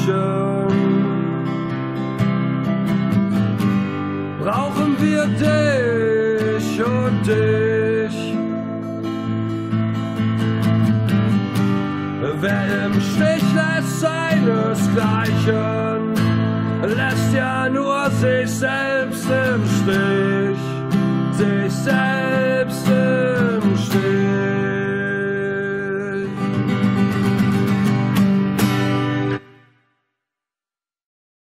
Menschen brauchen wir dich und dich. Wer im Stich lässt seinesgleichen, lässt ja nur sich selbst im Stich, sich selbst.